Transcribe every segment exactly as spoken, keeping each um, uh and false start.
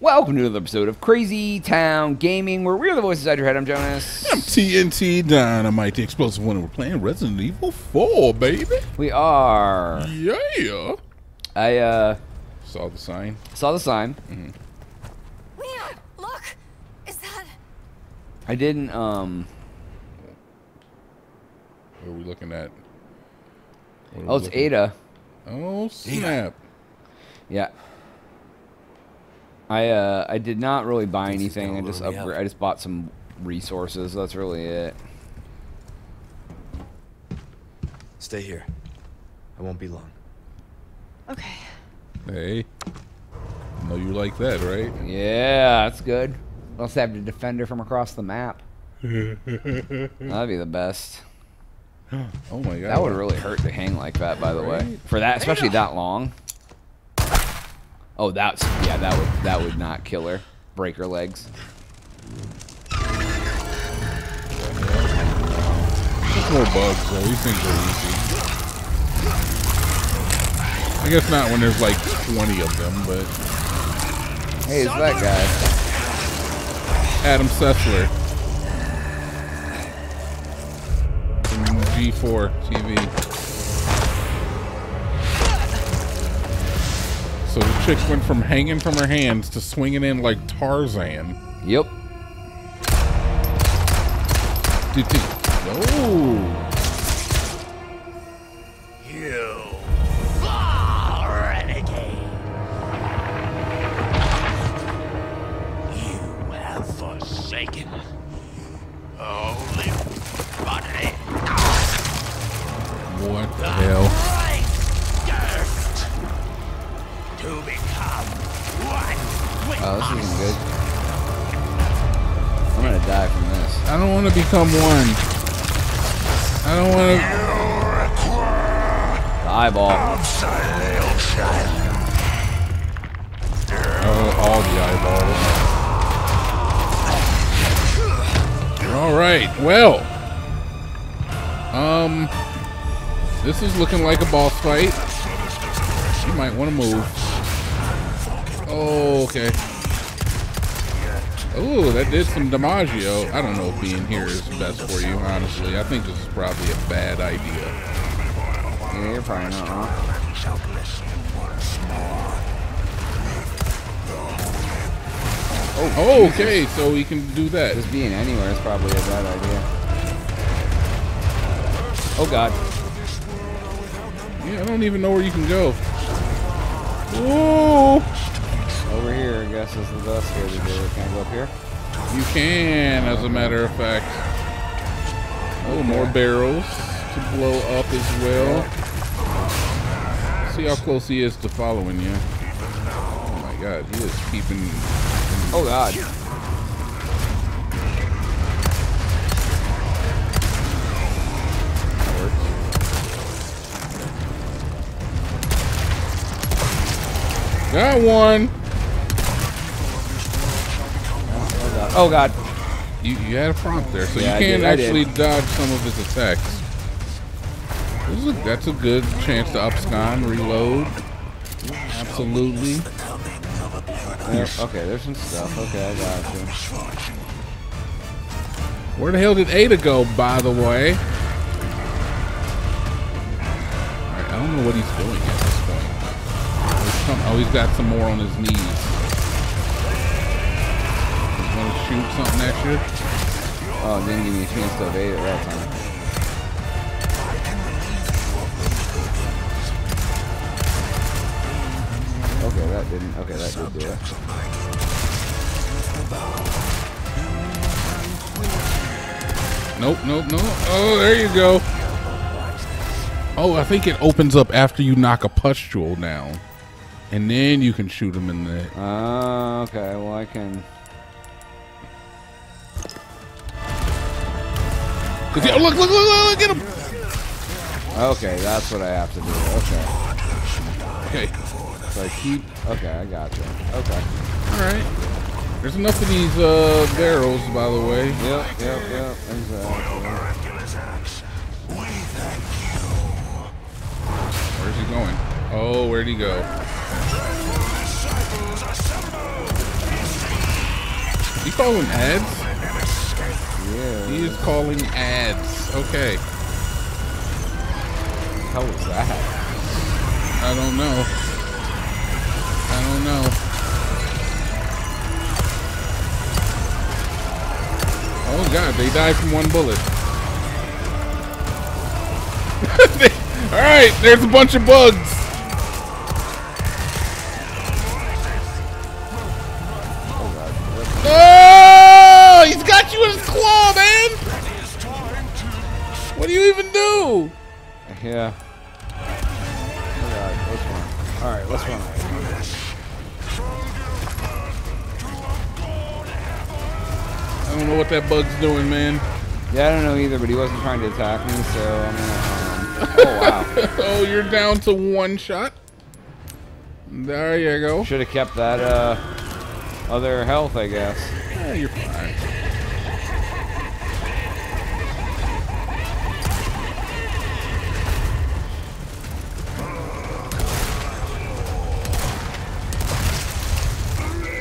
Welcome to another episode of Crazy Town Gaming, where we're the voice inside your head. I'm Jonas. I'm T N T Dynamite, the explosive one, and we're playing Resident Evil four, baby. We are. Yeah. I uh saw the sign. Saw the sign. Mm-hmm. Leon, look. Is that? I didn't. Um. What are we looking at? What oh, it's looking? Ada. Oh snap! Ada. Yeah. I uh I did not really buy anything. I just upgrade. I just bought some resources. That's really it. Stay here. I won't be long. Okay. Hey. I know you like that, right? Yeah, that's good. Let's have the defender from across the map. That'd be the best. Oh my god. That would really hurt to hang like that, by the right? way. For that, especially that long. Oh, that's yeah. That would that would not kill her. Break her legs. Just more bugs, though. These things are easy. I guess not when there's like twenty of them, but. Hey, it's that guy. Adam Sessler. From G four T V. So the chick went from hanging from her hands to swinging in like Tarzan. Yep. Oh. You are renegade. You have forsaken holy body. What the, the hell? To become one with oh, this isn't good. I'm gonna die from this. I don't want to become one. I don't want to. The eyeball. Oh, all the eyeballs. All right. Well. Um. This is looking like a boss fight. You might want to move. Oh, okay. Oh, that did some Dimaggio. I don't know if being here is best for you, honestly. I think this is probably a bad idea. Yeah, you're probably not wrong. Oh, oh, okay, so we can do that. Just being anywhere is probably a bad idea. Oh, God. Yeah, I don't even know where you can go. Whoa! Over here, I guess, is the best way to do it. Can I go up here? You can, as a matter of fact. Oh, okay. More barrels to blow up as well. See how close he is to following you. Oh my god, he is keeping... Oh god. That works. Got one! Oh god. You, you had a prompt there, so yeah, you can actually dodge some of his attacks. This is a, that's a good chance to abscond, reload. Absolutely. There, okay, there's some stuff. Okay, I got you. Where the hell did Ada go, by the way? Alright, I don't know what he's doing at this point. Some, oh, he's got some more on his knees. Shoot something at you. Oh, it didn't give me a chance to evade it that time. Okay, that didn't. Okay, that did do it. Nope, nope, nope. Oh, there you go. Oh, I think it opens up after you knock a pustule down, and then you can shoot him in the. Ah, uh, okay. Well, I can. Oh. He, oh, look, look, look, look, get him! Okay, that's what I have to do. Okay. Okay. So I keep... Okay, I got you. Okay. Alright. There's enough of these uh, barrels, by the way. Yep, yep, yep. Exactly. Where's he going? Oh, where'd he go? You calling ads? Yeah. He is calling ads. Okay. How was that? I don't know. I don't know. Oh god, they died from one bullet. All right, there's a bunch of bugs. Oh god. Oh, he's got you in his claw, man. What do you even do? Yeah. Oh god, let's run. All right, let's run. I don't know what that bug's doing, man. Yeah, I don't know either, but he wasn't trying to attack me, so I'm gonna. Um, oh, wow. Oh, you're down to one shot. There you go. Should have kept that uh, other health, I guess. Yeah, you're fine.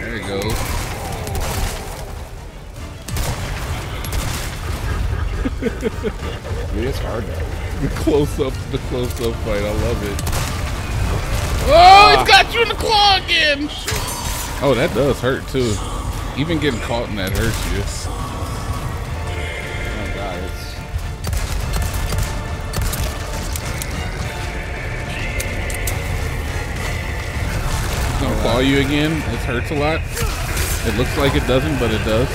There you go. Dude, it's hard though. The close-up, the close-up fight. I love it. Oh, ah. It's got you in the claw again. Oh, that does hurt too. Even getting caught in that hurts you. Oh god, it's. It's gonna claw you again. It hurts a lot. It looks like it doesn't, but it does.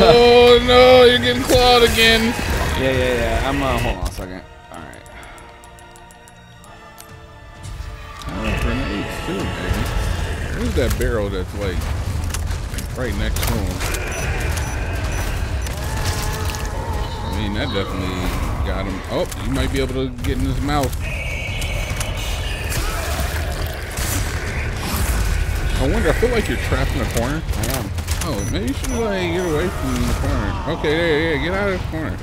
Oh no, you're getting clawed again. Yeah, yeah, yeah. I'm uh, hold on a second. All right. Oh, grenades too, baby. Where's that barrel that's like right next to him? I mean, that definitely got him. Oh, you might be able to get in his mouth. I wonder. I feel like you're trapped in a corner. I am. Oh, maybe you should like get away from the corner. Okay, there, yeah, yeah, get out of the corner.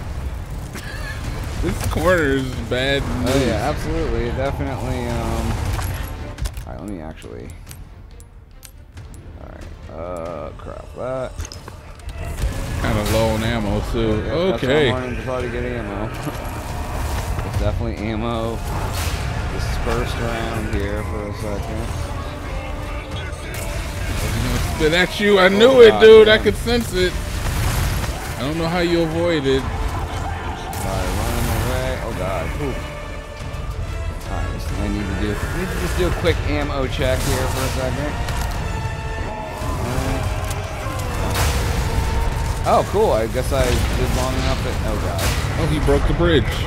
This corner is bad news. Oh yeah, absolutely, definitely. Um, all right, let me actually. All right, uh, crap, that. Kind of low on ammo too. Yeah, okay. That's what I wanted to try to get ammo. There's definitely ammo dispersed around here for a second. But that's you. I knew oh, it, God, dude. Man. I could sense it. I don't know how you avoid it. All right, running away. Oh, God. Ooh. All right, this is what I need to do. I need to just do a quick ammo check here for a second. Uh, oh, cool. I guess I did long enough that... Oh, God. Oh, he broke the bridge.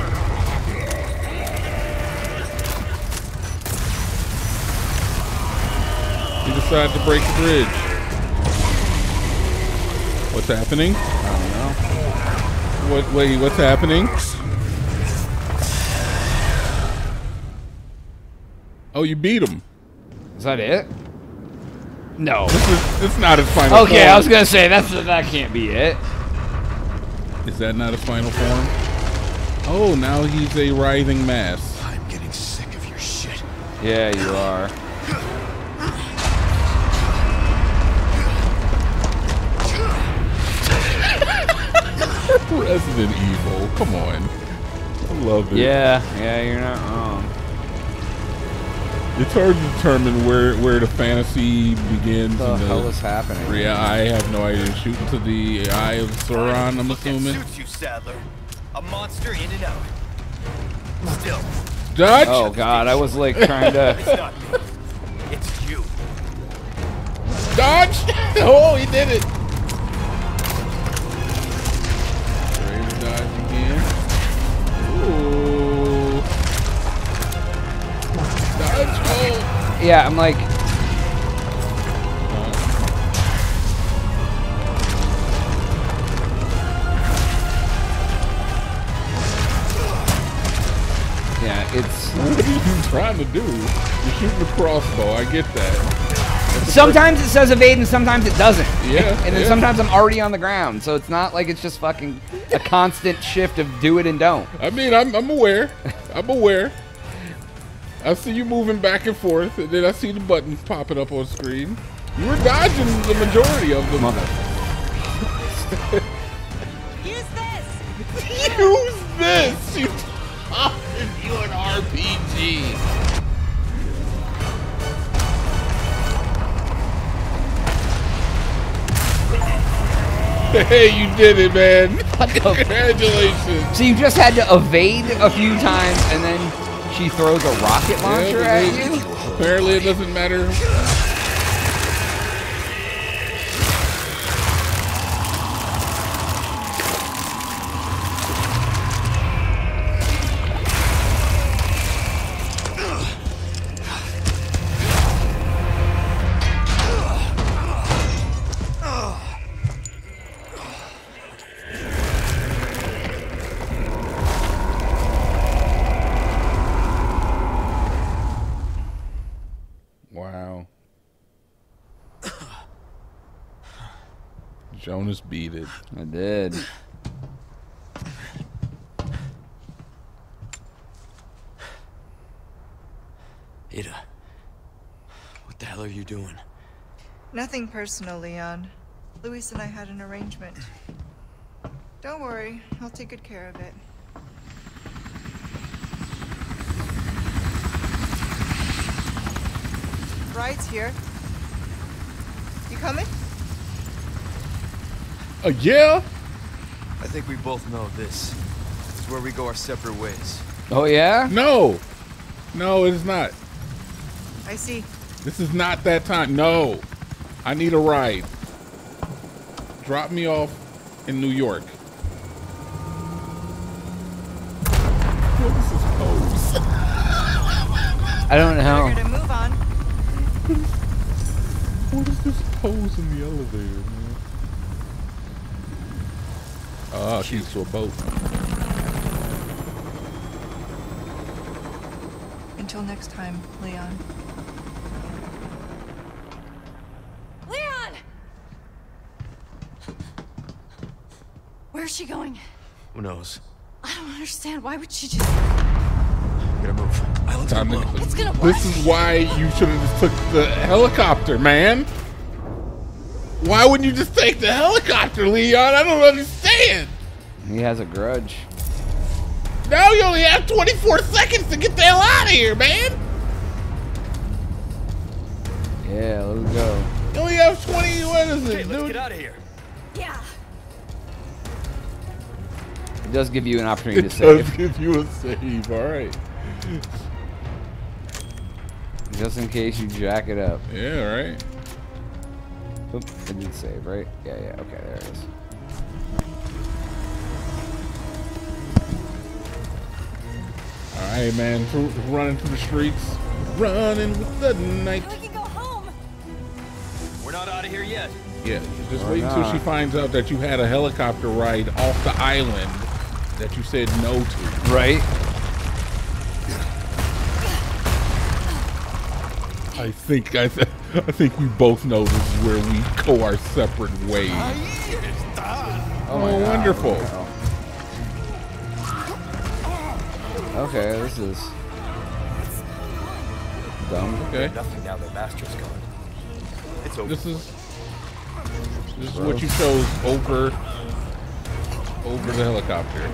He decided to break the bridge. What's happening? I don't know. What, wait, what's happening? Oh, you beat him. Is that it? No. This is, it's not his final okay, form. Okay, I was going to say, that's that can't be it. Is that not a final form? Oh, now he's a writhing mass. I'm getting sick of your shit. Yeah, you are. Resident Evil, come on. I love it. Yeah, yeah, you're not wrong. It's hard to determine where where the fantasy begins. What the, and the hell is happening? Yeah, I have no idea. Shooting to the eye of Sauron, I'm assuming. Suits you, Sadler. A monster in and out. Still. Dutch? Oh god, I was like trying to. It's not me. It's you. Dodge! Oh, he did it. Yeah, I'm like. Yeah, it's... What are you trying to do? You're shooting a crossbow, I get that. Sometimes it says evade and sometimes it doesn't. Yeah. And then yeah. sometimes I'm already on the ground, so it's not like it's just fucking a constant shift of do it and don't. I mean, I'm, I'm aware. I'm aware. I see you moving back and forth, and then I see the buttons popping up on the screen. You were dodging the majority of them. Mother. Use this! Use this! You if you an R P G. Hey, you did it, man. Congratulations. So you just had to evade a few times and then... She throws a rocket launcher yeah, at you? Apparently it doesn't matter. Jonas beat it. I did. Ada, what the hell are you doing? Nothing personal, Leon. Luis and I had an arrangement. Don't worry, I'll take good care of it. Bride's here. You coming? Uh, yeah. I think we both know this. This is where we go our separate ways. Oh yeah? No. No, it is not. I see. This is not that time. No. I need a ride. Drop me off in New York. What is this pose? I don't know. We're gonna move on. What is this pose in the elevator, man? Oh, she's to a boat. Until next time, Leon. Leon! Where's she going? Who knows? I don't understand. Why would she just... I'm gonna move. I look time to it's gonna work. This is why you should have just took the helicopter, man. Why wouldn't you just take the helicopter, Leon? I don't understand. He has a grudge. Now you only have twenty-four seconds to get the hell out of here, man. Yeah, let's go. You only have twenty. What is it, okay, let's dude? Get out of here. Yeah. It does give you an opportunity it to save. It does give you a save. All right. Just in case you jack it up. Yeah. All right. Oop, I did save, right? Yeah, yeah, okay, there it is. Alright, man, through, running through the streets. Running with the night. We can go home. We're not out of here yet. Yeah, just wait until she finds out that you had a helicopter ride off the island that you said no to. Right? I think I said. I think we both know this is where we go our separate ways. Oh, oh wonderful. Wow. Okay, this is dumb. Okay. Nothing now that Master's gone. It's over. This is this is what you chose over over the helicopter.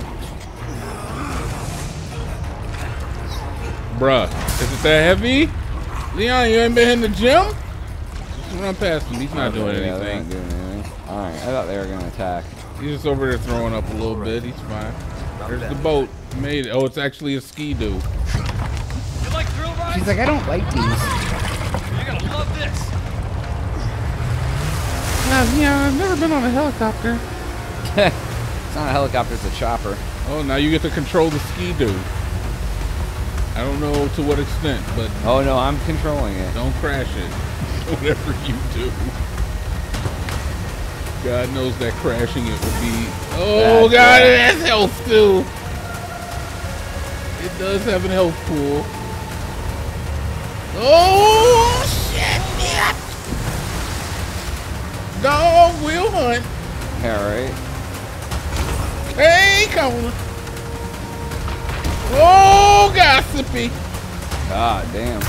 Bruh, is it that heavy? Leon, you ain't been in the gym? Run past him. He's not doing yeah, anything. Doing anything. All right. I thought they were gonna attack. He's just over there throwing up a little bit. He's fine. There's the boat. Made it. Oh, it's actually a Ski-Doo. You like thrill rides? He's like, I don't like these. You're gonna love this. Now, yeah, I've never been on a helicopter. It's not a helicopter. It's a chopper. Oh, now you get to control the Ski-Doo. I don't know to what extent, but oh no, I'm controlling it. Don't crash it. Whatever you do. God knows that crashing it would be. Oh, that's God, right. That's health too. It does have a health pool. Oh shit! Yeah. Dog will hunt. Alright. Hey, Kona. Oh, gossipy. God damn.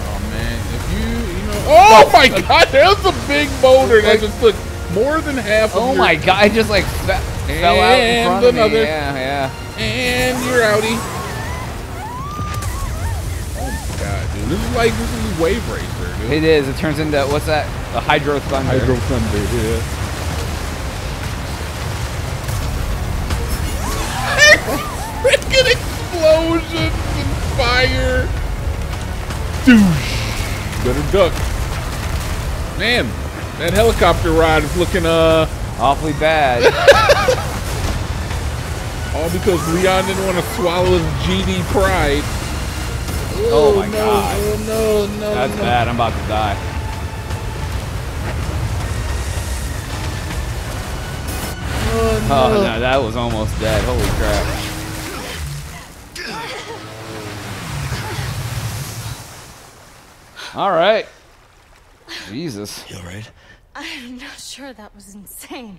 Oh man, if you you know. Oh my God, there's a big boulder that just took more than half. Of oh your my God! I just like fe fell out in front of me. Yeah, yeah. And you're outie. Oh my God, dude. This is like, this is Wave Racer, dude. It is. It turns into, what's that? The Hydro Thunder. Hydro Thunder, yeah. Freaking explosions and fire. Douche. Better duck. Man, that helicopter ride is looking, uh... awfully bad. All because Leon didn't want to swallow his G D pride. Oh, oh my no, God. Oh no, no, That's no. bad. I'm about to die. Oh no. Oh no, that was almost dead. Holy crap. All right. Jesus. You all right? I'm not sure. That was insane.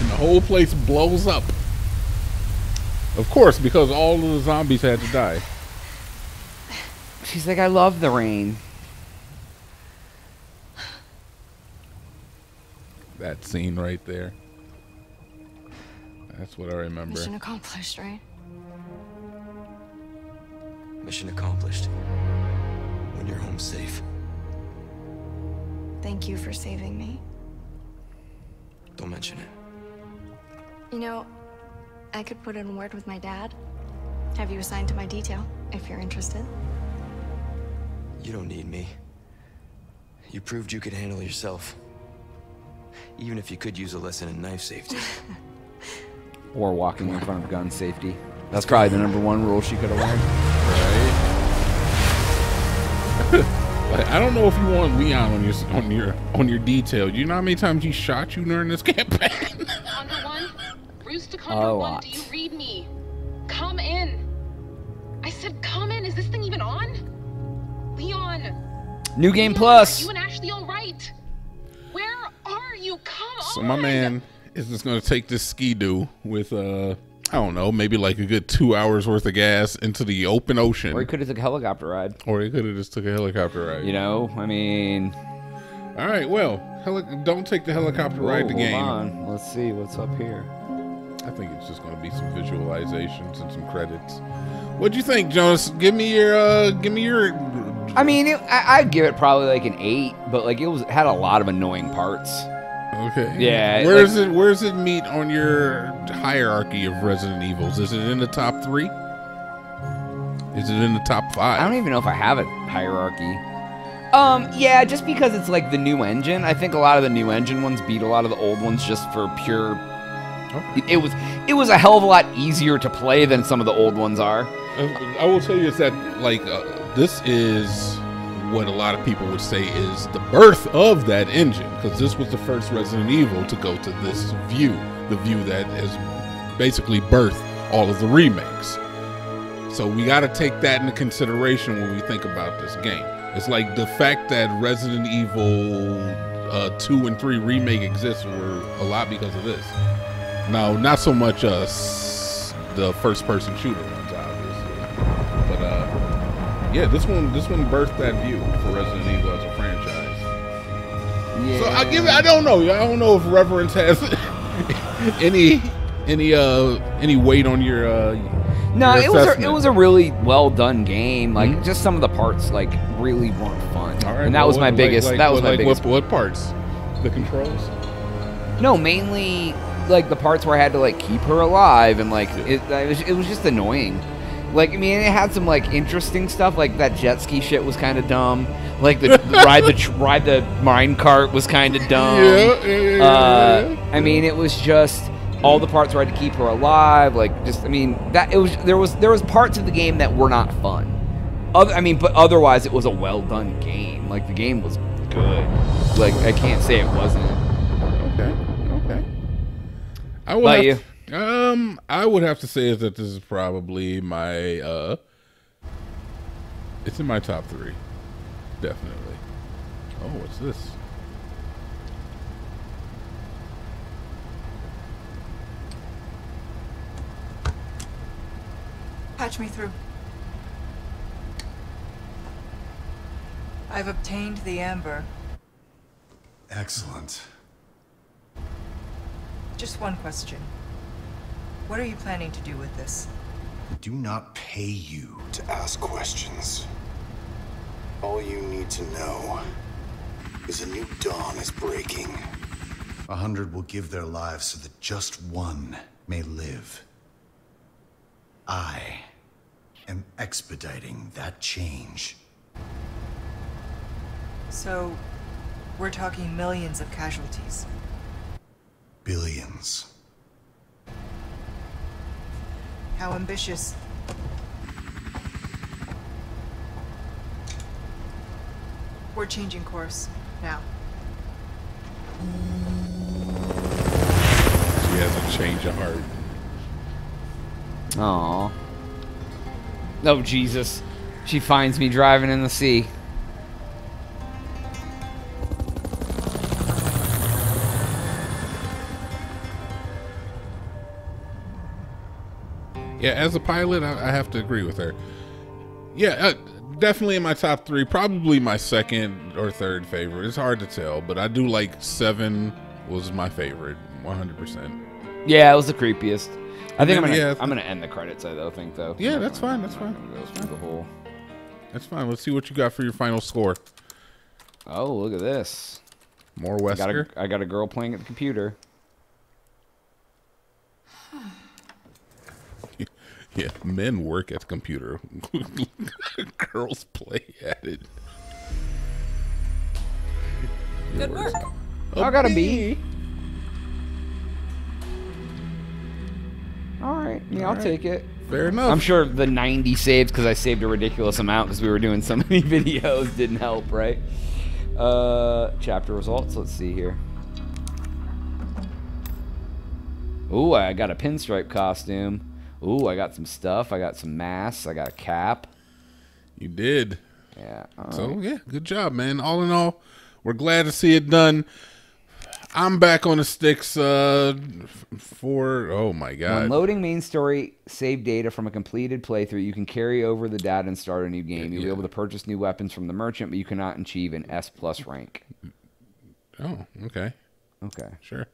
The whole place blows up. Of course, because all of the zombies had to die. She's like, I love the rain. That scene right there. That's what I remember. Mission accomplished, right? Mission accomplished. When you're home safe. Thank you for saving me. Don't mention it. You know, I could put in a word with my dad. Have you assigned to my detail, if you're interested? You don't need me. You proved you could handle yourself. Even if you could use a lesson in knife safety. Or walking in front of gun safety. That's probably the number one rule she could have learned. Right? Like, I don't know if you want Leon on your on your on your detail. You know how many times he shot you during this campaign? Under one, Rooster Condor one, do you read me? Come in. I said, come in. Is this thing even on? Leon. New game Leon, plus. Are you and Ashley all right? Where are you? Come so on. So my man is just gonna take this Ski-Doo with uh. I don't know, maybe like a good two hours worth of gas into the open ocean. Or he could have took a helicopter ride. Or he could have just took a helicopter ride. You know, I mean... All right, well, don't take the helicopter Whoa, ride the game. Hold on, let's see what's up here. I think it's just going to be some visualizations and some credits. What'd you think, Jonas? Give me your... Uh, give me your... I mean, it, I, I'd give it probably like an eight, but like it was had a lot of annoying parts. Okay. Yeah. Where does like, it Where does it meet on your hierarchy of Resident Evils? Is it in the top three? Is it in the top five? I don't even know if I have a hierarchy. Um. Yeah. Just because it's like the new engine, I think a lot of the new engine ones beat a lot of the old ones just for pure. Okay. It, it was It was a hell of a lot easier to play than some of the old ones are. I will tell you is that like uh, this is. What a lot of people would say is the birth of that engine, because this was the first Resident Evil to go to this view, the view that has basically birthed all of the remakes. So we got to take that into consideration when we think about this game. It's like the fact that Resident Evil uh, two and three Remake exists were a lot because of this. Now, not so much uh, the first-person shooter ones, obviously, but... Uh, Yeah, this one, this one birthed that view for Resident Evil as a franchise. Yeah. So I give it. I don't know. I don't know if Reverence has any, any, uh, any weight on your. Uh, no, your it assessment. was a, it was a really well done game. Like mm-hmm. just some of the parts like really weren't fun. All right, and that well, was what, my biggest. Like, that was like, my biggest. What, what parts? The controls. No, mainly like the parts where I had to like keep her alive and like it. It was, it was just annoying. Like, I mean, it had some, like, interesting stuff. Like, that jet ski shit was kind of dumb. Like, the, the ride the ride the mine cart was kind of dumb. Yeah, yeah, yeah, uh, yeah. I mean, it was just all the parts where I had to keep her alive. Like, just, I mean, that it was there was there was parts of the game that were not fun. Other, I mean, but otherwise, it was a well done game. Like, the game was good. Like, I can't say it wasn't. Okay. Okay. I would have you? To, um, I would have to say is that this is probably my uh it's in my top three. Definitely. Oh, what's this? Patch me through. I've obtained the amber. Excellent. Just one question. What are you planning to do with this? I do not pay you to ask questions. All you need to know is a new dawn is breaking. A hundred will give their lives so that just one may live. I am expediting that change. So, we're talking millions of casualties. Billions. How ambitious. We're changing course now. She has a change of heart. Aww. Oh, Jesus. She finds me driving in the sea. Yeah, as a pilot, I, I have to agree with her. Yeah, uh, definitely in my top three. Probably my second or third favorite. It's hard to tell, but I do like seven was my favorite, one hundred percent. Yeah, it was the creepiest. I think then, I'm gonna yeah, I'm gonna end the credits. I though think though. Yeah, that's fine. That's fine. That's fine. The whole. That's fine. Let's see what you got for your final score. Oh, look at this. More Wesker. I got a, I got a girl playing at the computer. Yeah, men work at the computer. Girls play at it. Good work. A I gotta be. All right, yeah, All I'll right. take it. Fair enough. I'm sure the ninety saves because I saved a ridiculous amount because we were doing so many videos didn't help, right? Uh, chapter results. Let's see here. Ooh, I got a pinstripe costume. Ooh, I got some stuff. I got some masks. I got a cap. You did. Yeah. All so, right. yeah, good job, man. All in all, we're glad to see it done. I'm back on the sticks uh, for... Oh, my God. When loading main story, save data from a completed playthrough. You can carry over the data and start a new game. You'll yeah. be able to purchase new weapons from the merchant, but you cannot achieve an S plus rank. Oh, okay. Okay. Sure.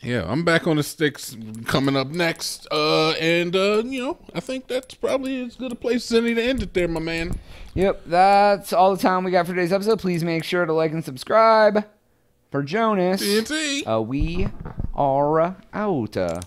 Yeah, I'm back on the sticks coming up next. Uh, and, uh, you know, I think that's probably as good a place as any to end it there, my man. Yep, that's all the time we got for today's episode. Please make sure to like and subscribe. For Jonas, uh, we are out.